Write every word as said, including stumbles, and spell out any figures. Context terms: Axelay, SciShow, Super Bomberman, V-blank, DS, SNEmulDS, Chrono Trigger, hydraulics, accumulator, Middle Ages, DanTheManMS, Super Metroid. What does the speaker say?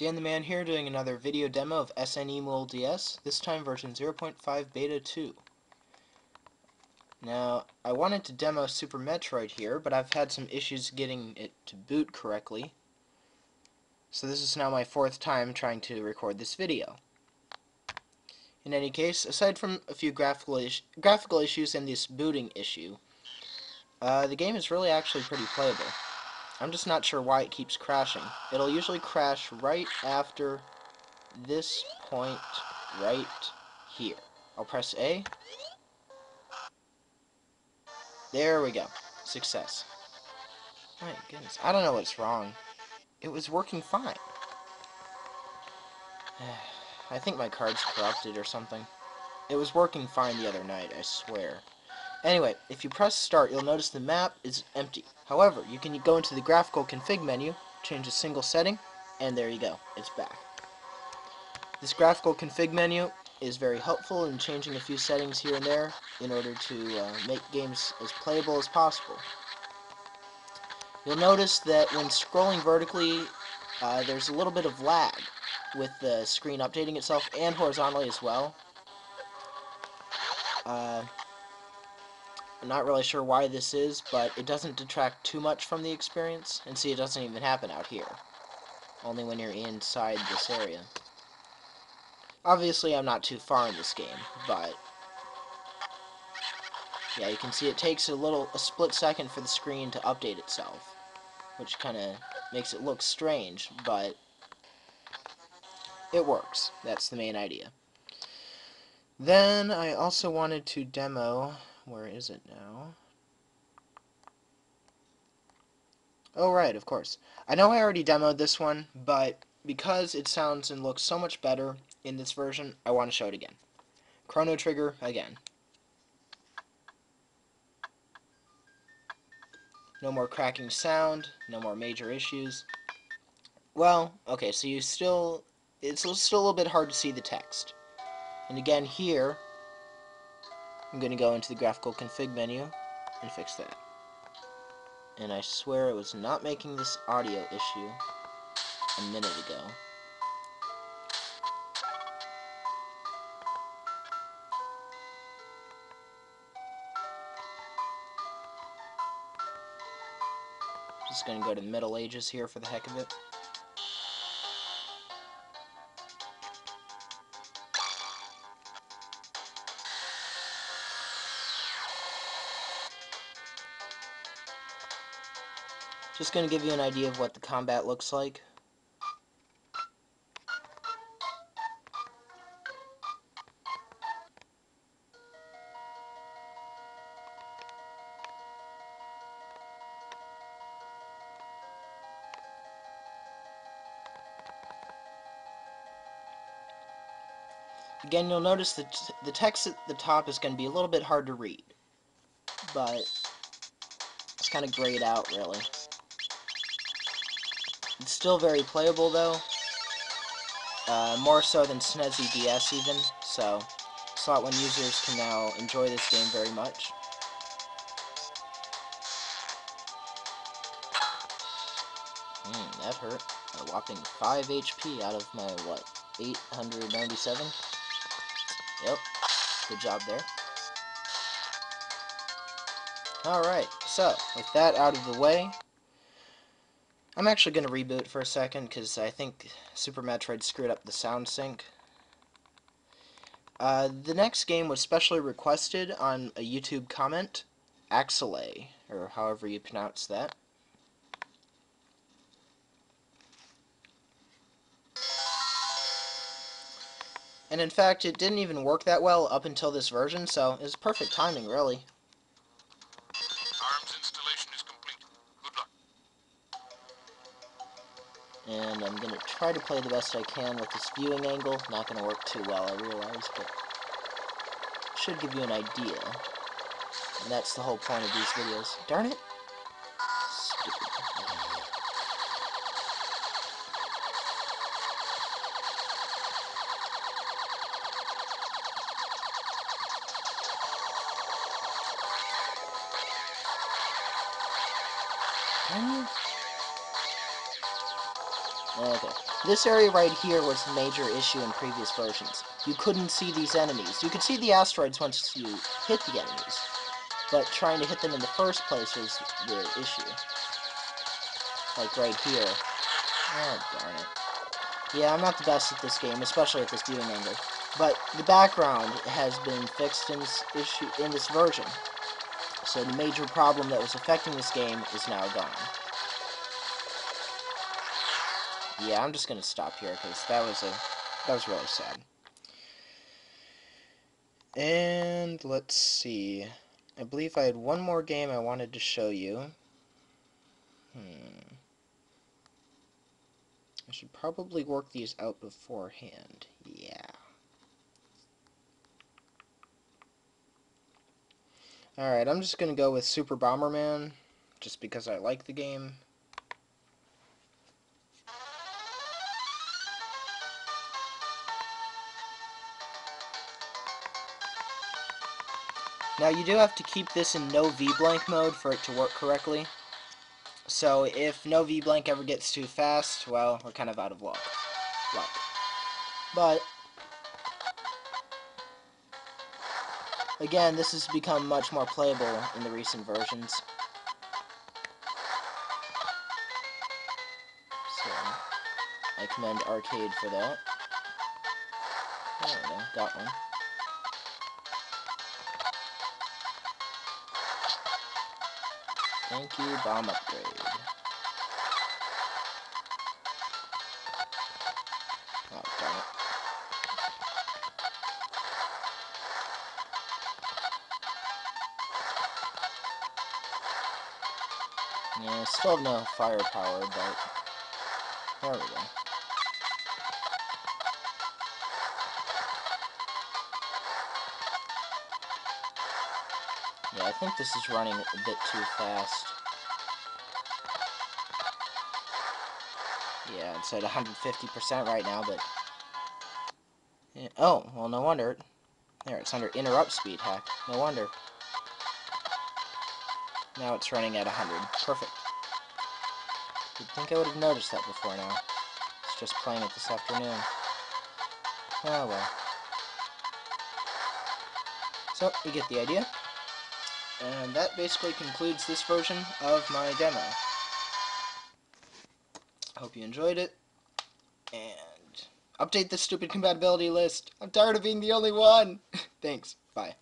Dan the Man here, doing another video demo of SNEmulDS, this time version zero point five beta two. Now, I wanted to demo Super Metroid here, but I've had some issues getting it to boot correctly. So this is now my fourth time trying to record this video. In any case, aside from a few graphical, is graphical issues and this booting issue, uh, the game is really actually pretty playable. I'm just not sure why it keeps crashing. It'll usually crash right after this point right here. I'll press A. There we go. Success. My goodness. I don't know what's wrong. It was working fine. I think my card's corrupted or something. It was working fine the other night, I swear. Anyway, if you press start, you'll notice the map is empty. However, you can go into the graphical config menu, change a single setting, and there you go, it's back. This graphical config menu is very helpful in changing a few settings here and there in order to uh, make games as playable as possible. You'll notice that when scrolling vertically, uh, there's a little bit of lag with the screen updating itself, and horizontally as well. Uh, I'm not really sure why this is, but it doesn't detract too much from the experience. And see, it doesn't even happen out here. Only when you're inside this area. Obviously, I'm not too far in this game, but... yeah, you can see it takes a little, a split second for the screen to update itself. Which kind of makes it look strange, but... it works. That's the main idea. Then, I also wanted to demo... where is it now? Oh, right, of course. I know I already demoed this one, but because it sounds and looks so much better in this version, I want to show it again. Chrono Trigger again. No more cracking sound, no more major issues. Well, okay, so you still... it's still a little bit hard to see the text. And again, here... I'm going to go into the graphical config menu and fix that. And I swear it was not making this audio issue a minute ago. Just going to go to Middle Ages here for the heck of it. Just going to give you an idea of what the combat looks like. Again, you'll notice that the text at the top is going to be a little bit hard to read, but it's kind of grayed out, really. It's still very playable, though. Uh, more so than SNEmulDS D S, even. So, Slot one users can now enjoy this game very much. Mm, that hurt. A whopping five H P out of my, what, eight hundred ninety-seven? Yep. Good job there. Alright, so, with that out of the way... I'm actually going to reboot for a second, because I think Super Metroid screwed up the sound sync. Uh, the next game was specially requested on a YouTube comment, Axelay, or however you pronounce that. And in fact, it didn't even work that well up until this version, so it was perfect timing, really. And I'm going to try to play the best I can with this viewing angle. Not going to work too well, I realize, but should give you an idea. And that's the whole point of these videos. Darn it! Stupid. Okay. This area right here was a major issue in previous versions. You couldn't see these enemies. You could see the asteroids once you hit the enemies, but trying to hit them in the first place was the issue. Like right here. Oh, darn it. Yeah, I'm not the best at this game, especially at this viewing angle. But the background has been fixed in this issue in this version. So the major problem that was affecting this game is now gone. Yeah, I'm just gonna stop here because that was a that was really sad. And let's see. I believe I had one more game I wanted to show you. Hmm. I should probably work these out beforehand. Yeah. Alright, I'm just gonna go with Super Bomberman, just because I like the game. Now you do have to keep this in no V-blank mode for it to work correctly. So if no V-blank ever gets too fast, well, we're kind of out of luck. luck. But, again, this has become much more playable in the recent versions. So, I commend Arcade for that. There we go, got one. Thank you, bomb upgrade. Oh, darn it. Yeah, still have no firepower, but there we go. Yeah, I think this is running a bit too fast. Yeah, it's at one hundred fifty percent right now, but... Yeah. Oh, well, no wonder. There, it's under interrupt speed hack. No wonder. Now it's running at one hundred. Perfect. You'd think I would have noticed that before now. It's just playing it this afternoon. Oh, well. So, you get the idea. And that basically concludes this version of my demo. Hope you enjoyed it. And update this stupid compatibility list. I'm tired of being the only one. Thanks. Bye.